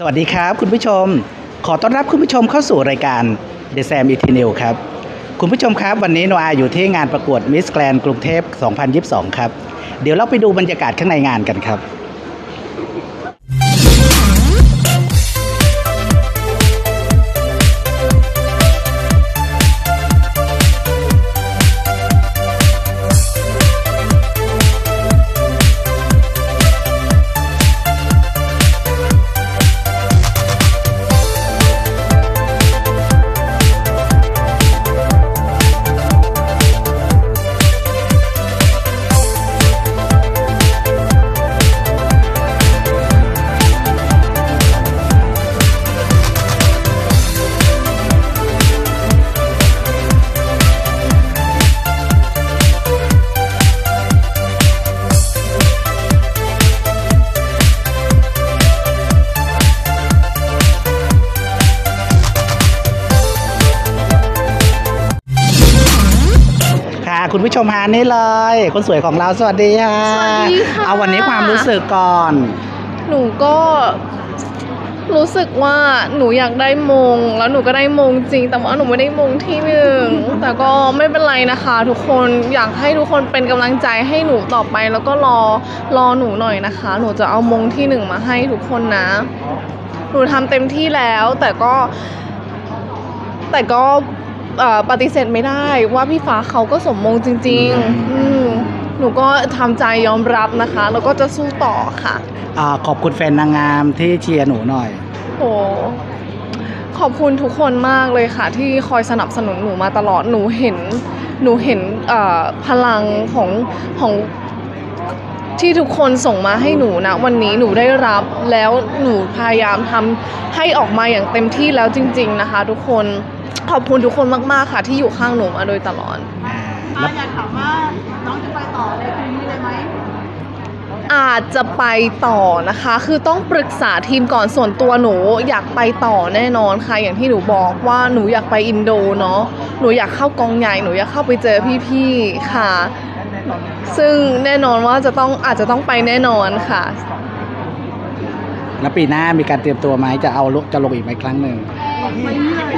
สวัสดีครับคุณผู้ชมขอต้อนรับคุณผู้ชมเข้าสู่รายการ The Sam ET News ครับคุณผู้ชมครับวันนี้โนอาอยู่ที่งานประกวด Miss Grand กรุงเทพ 2022 ครับเดี๋ยวเราไปดูบรรยากาศข้างในงานกันครับคุณผู้ชมฮานี่เลยคนสวยของเราสวัสดีค่ะเอาวันนี้ความรู้สึกก่อนหนูก็รู้สึกว่าหนูอยากได้มงแล้วหนูก็ได้มงจริงแต่ว่าหนูไม่ได้มงที่หนึ่งแต่ก็ไม่เป็นไรนะคะทุกคนอยากให้ทุกคนเป็นกำลังใจให้หนูต่อไปแล้วก็รอหนูหน่อยนะคะหนูจะเอามงที่หนึ่งมาให้ทุกคนนะหนูทำเต็มที่แล้วแต่ก็ปฏิเสธไม่ได้ว่าพี่ฟ้าเขาก็สมมงจริงๆหนูก็ทำใจยอมรับนะคะแล้วก็จะสู้ต่อค่ะขอบคุณแฟนนางงามที่เชียร์หนูหน่อยโอ้ขอบคุณทุกคนมากเลยค่ะที่คอยสนับสนุนหนูมาตลอดหนูเห็นพลังของที่ทุกคนส่งมาให้หนูนะวันนี้หนูได้รับแล้วหนูพยายามทำให้ออกมาอย่างเต็มที่แล้วจริงๆนะคะทุกคนขอบคุณทุกคนมากๆค่ะที่อยู่ข้างหนูมาโดยตลอดอยากถามว่าน้องจะไปต่อในปีนี้เลยไหมอาจจะไปต่อนะคะคือต้องปรึกษาทีมก่อนส่วนตัวหนูอยากไปต่อแน่นอนค่ะอย่างที่หนูบอกว่าหนูอยากไปอินโดเนาะหนูอยากเข้ากองใหญ่หนูอยากเข้าไปเจอพี่ๆค่ะซึ่งแน่นอนว่าอาจจะต้องไปแน่นอนค่ะแล้วปีหน้ามีการเตรียมตัวไหมจะลงอีกไหมครั้งหนึ่ง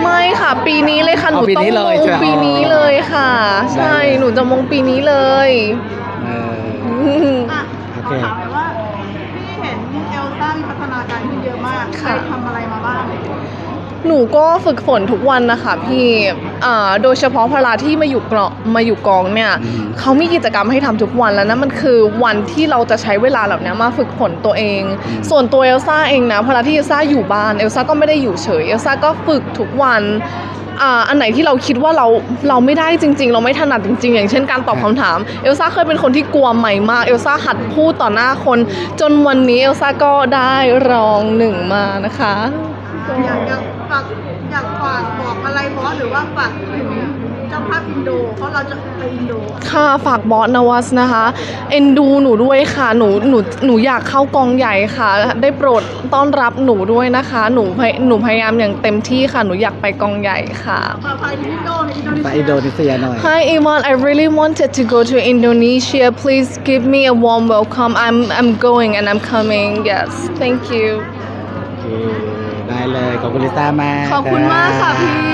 ไม่ค่ะปีนี้เลยค่ะหนูต้องมงปีนี้เลยค่ะใช่หนูจะมงปีนี้เลยโอเคถามไปว่าพี่เห็นเอลซ่ามีพัฒนาการขึ้นเยอะมากใครทำอะไรมาบ้างหนูก็ฝึกฝนทุกวันนะคะพี่โดยเฉพาะพลาที่มาอยู่กองเนี่ยเขามีกิจกรรมให้ทำทุกวันแล้วนะมันคือวันที่เราจะใช้เวลาแบบนี้มาฝึกฝนตัวเองส่วนตัวเอลซ่าเองนะพลาที่เอลซ่าอยู่บ้านเอลซ่าก็ไม่ได้อยู่เฉยเอลซ่าก็ฝึกทุกวันอันไหนที่เราคิดว่าเราไม่ได้จริงๆเราไม่ถนัดจริงๆอย่างเช่นการตอบคำถามเอลซ่าเคยเป็นคนที่กลัวใหม่มากเอลซ่าหัดพูดต่อหน้าคนจนวันนี้เอลซ่าก็ได้รองหนึ่งมานะคะอยากฝากบอกอะไรบอสหรือว่าฝากถึงเจ้าภาพอินโดเพราะเราจะไปอินโดค่ะฝากบอสนวัสนะคะเอ็นดูหนูด้วยค่ะหนูอยากเข้ากองใหญ่ค่ะได้โปรดต้อนรับหนูด้วยนะคะหนูพยายามอย่างเต็มที่ค่ะหนูอยากไปกองใหญ่ค่ะไปอินโดนีเซียหน่อย Hi Iman I really wanted to go to Indonesia please give me a warm welcome I'm going and I'm coming yes thank youได้เลยขอบคุณลิต้ามากขอบคุณมากค่ะพี่